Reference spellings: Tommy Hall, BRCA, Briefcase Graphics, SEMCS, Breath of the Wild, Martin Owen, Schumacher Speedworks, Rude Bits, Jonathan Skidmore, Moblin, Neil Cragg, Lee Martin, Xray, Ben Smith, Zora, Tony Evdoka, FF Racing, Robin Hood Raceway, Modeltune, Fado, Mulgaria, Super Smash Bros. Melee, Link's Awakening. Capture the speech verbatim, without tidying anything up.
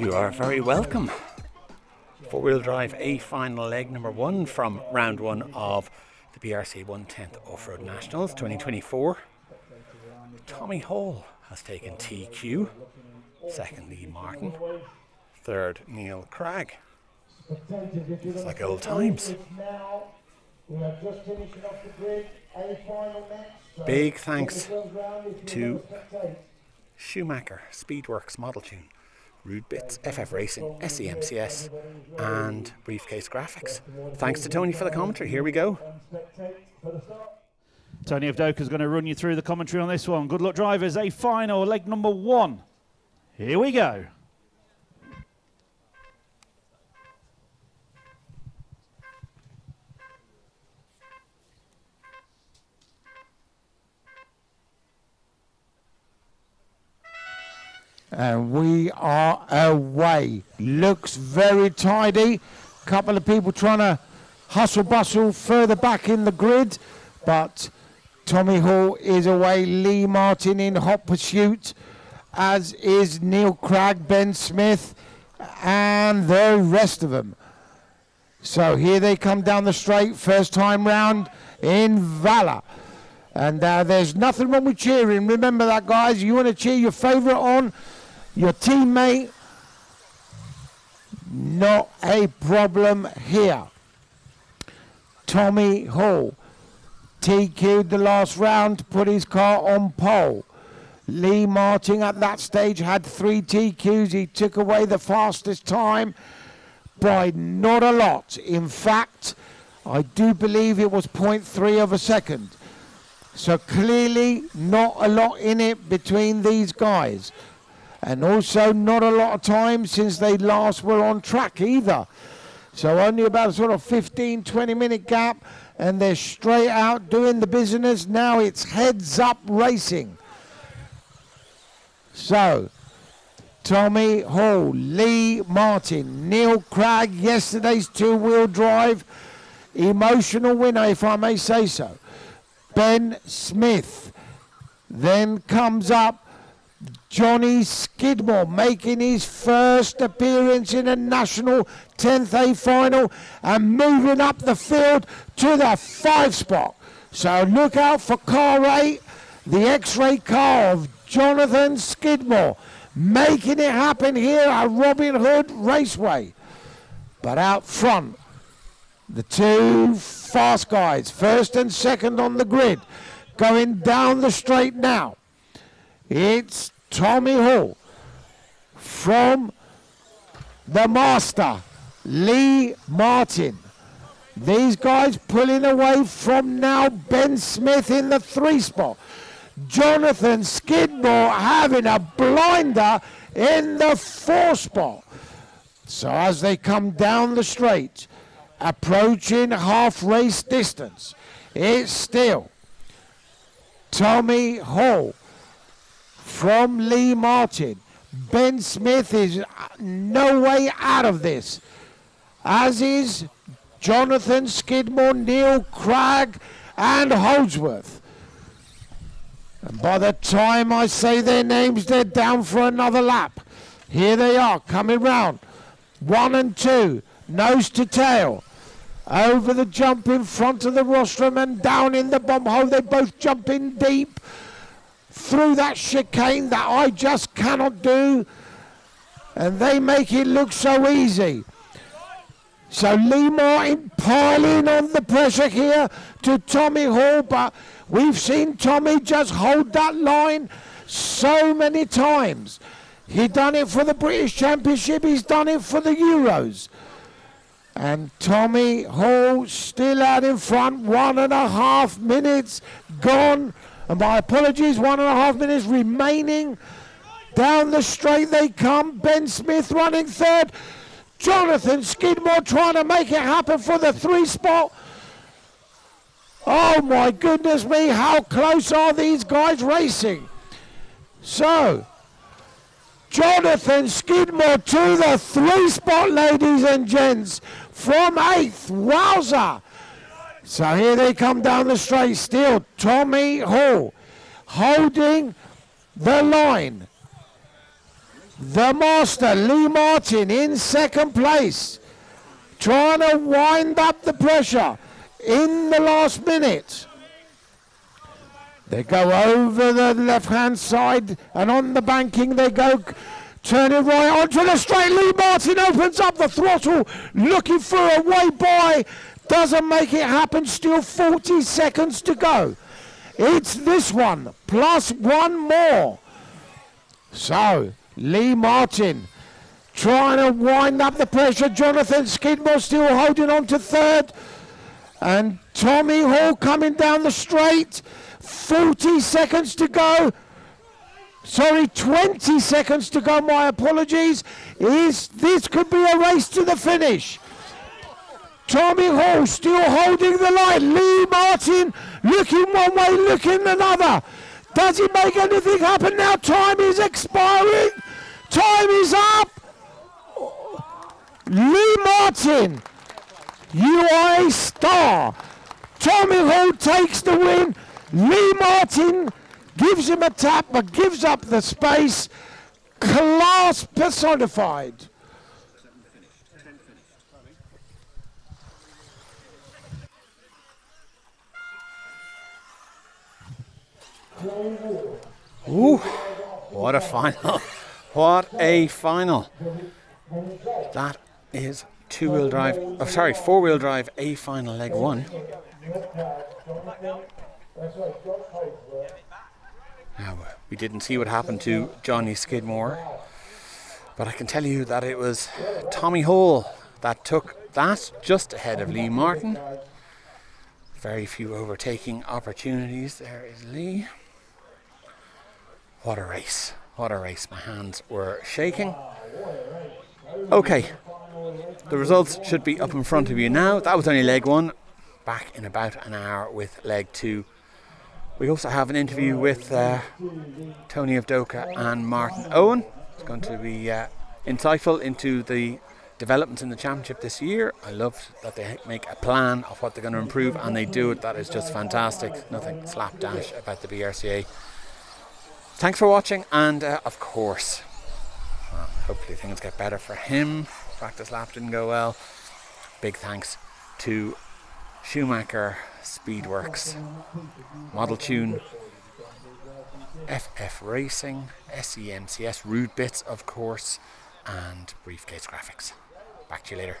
You are very welcome. Four-wheel drive A final leg number one from round one of the B R C A one tenth Off-Road Nationals twenty twenty-four. Tommy Hall has taken T Q, second Lee Martin, third Neil Cragg. It's like old times. Big thanks to Schumacher Speedworks, Modeltune, Rude Bits, F F Racing, S E M C S and Briefcase Graphics. Thanks to Tony for the commentary. Here we go. Tony Evdoka is going to run you through the commentary on this one. Good luck, drivers. A final, leg number one. Here we go. And we are away. Looks very tidy. Couple of people trying to hustle bustle further back in the grid, but Tommy Hall is away. Lee Martin in hot pursuit, as is Neil Cragg, Ben Smith and the rest of them. So here they come down the straight, first time round in Valor. And uh, there's nothing wrong with cheering. Remember that, guys. You want to cheer your favourite on, your teammate, not a problem here. Tommy Hall T Q'd the last round, put his car on pole. Lee Martin at that stage had three T Qs. He took away the fastest time by not a lot. In fact, I do believe it was point three of a second. So clearly not a lot in it between these guys. And also not a lot of time since they last were on track either. So only about a sort of fifteen, twenty minute gap, and they're straight out doing the business. Now it's heads up racing. So Tommy Hall, Lee Martin, Neil Cragg, yesterday's two-wheel drive emotional winner, if I may say so. Ben Smith, then comes up Johnny Skidmore, making his first appearance in a national tenth A final and moving up the field to the five spot. So look out for car eight, the X-ray car of Jonathan Skidmore, making it happen here at Robin Hood Raceway. But out front, the two fast guys, first and second on the grid, going down the straight now. It's Tommy Hall from the master, Lee Martin. These guys pulling away from now Ben Smith in the three spot. Jonathan Skidmore having a blinder in the four spot. So as they come down the straight, approaching half race distance, it's still Tommy Hall from Lee Martin. Ben Smith is no way out of this, as is Jonathan Skidmore, Neil Cragg and Holdsworth. And by the time I say their names, they're down for another lap. Here they are coming round, one and two, nose to tail. Over the jump in front of the rostrum and down in the bomb hole. They both jump in deep through that chicane that I just cannot do. And they make it look so easy. So Lee Martin piling on the pressure here to Tommy Hall. But we've seen Tommy just hold that line so many times. He done it for the British Championship. He's done it for the Euros. And Tommy Hall still out in front, one and a half minutes gone. And my apologies, one and a half minutes remaining. Down the straight they come, Ben Smith running third. Jonathan Skidmore trying to make it happen for the three spot. Oh my goodness me, how close are these guys racing? So Jonathan Skidmore to the three spot, ladies and gents, from eighth. Wowza. So here they come down the straight still. Tommy Hall holding the line. The master, Lee Martin, in second place, trying to wind up the pressure in the last minute. They go over the left-hand side, and on the banking they go, turning right onto the straight. Lee Martin opens up the throttle, looking for a way by, doesn't make it happen, still forty seconds to go. It's this one, plus one more. So, Lee Martin trying to wind up the pressure. Jonathan Skidmore still holding on to third. And Tommy Hall coming down the straight. forty seconds to go. Sorry, twenty seconds to go, my apologies. Is this could be a race to the finish. Tommy Hall still holding the line. Lee Martin looking one way, looking another. Does he make anything happen now? Time is expiring. Time is up. Lee Martin, you are a star. Tommy Hall takes the win. Lee Martin gives him a tap but gives up the space. Class personified. Ooh, what a final. What a final. That is two-wheel drive, oh, sorry, four-wheel drive A final leg one. Now, we didn't see what happened to Johnny Skidmore, but I can tell you that it was Tommy Hall that took that just ahead of Lee Martin. Very few overtaking opportunities. There is Lee. What a race. What a race. My hands were shaking. Okay, the results should be up in front of you now. That was only leg one. Back in about an hour with leg two. We also have an interview with uh, Tony Evdoka and Martin Owen. It's going to be uh, insightful into the developments in the championship this year. I love that they make a plan of what they're going to improve, and they do it. That is just fantastic. Nothing slapdash about the B R C A. Thanks for watching, and uh, of course, well, hopefully things get better for him. Practice lap didn't go well. Big thanks to Schumacher Speedworks, Modeltune, F F Racing, S E M C S, Rude Bits, of course, and Briefcase Graphics. Back to you later.